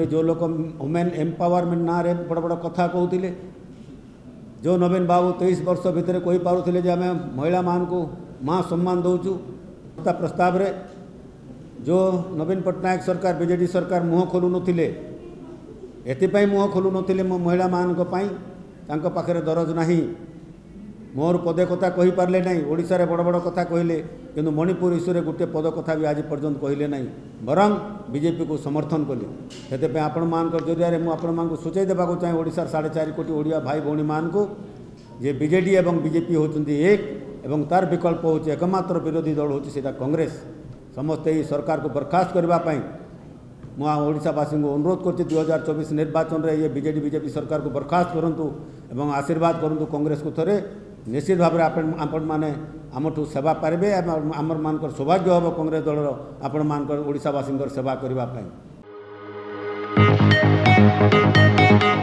जो लोग women empowerment ना रे बड़ बड़ कथा कहते जो नवीन बाबू 23 वर्ष भितर कही पारे आम महिला मान को माँ सम्मान दौचु प्रस्ताव रे जो नवीन पट्टनायक सरकार बीजेडी सरकार मुह खोलू नथिले एतिपाई मुह खोलू नथिले मो महिला मान को पाई तांको पाखरे दरज नाही मोर पदे कथा कही पारे ना ओडिशा रे बड़ बड़ कथा कहले किंतु मणिपुर इश्यू रे गोटे पद कथा भी आज पर्यंत कहले ना बरं बीजेपी को समर्थन कले से आपण मान जरिया मुझे सूचाई देवा चाहे ओडिशा 4.5 कोटी ओडिया भाई भौणी मान को जे बीजेडी एवं बीजेपी होचुंदी एक एवं तार विकल्प होचे एकमात्र विरोधी दल होचे सेटा कांग्रेस समस्ते ही सरकार को बर्खास्त करने मुशावासी को अनुरोध करती 2024 निर्वाचन में ये बीजेडी बीजेपी सरकार को बर्खास्त करूँ एवं आशीर्वाद करूँ कांग्रेस को थे निश्चित भाव में आपण मैंने आमठू सेवा पारे आम मान सौभाग्य हम कांग्रेस दल आपण मान ओडिशावासी सेवा करने।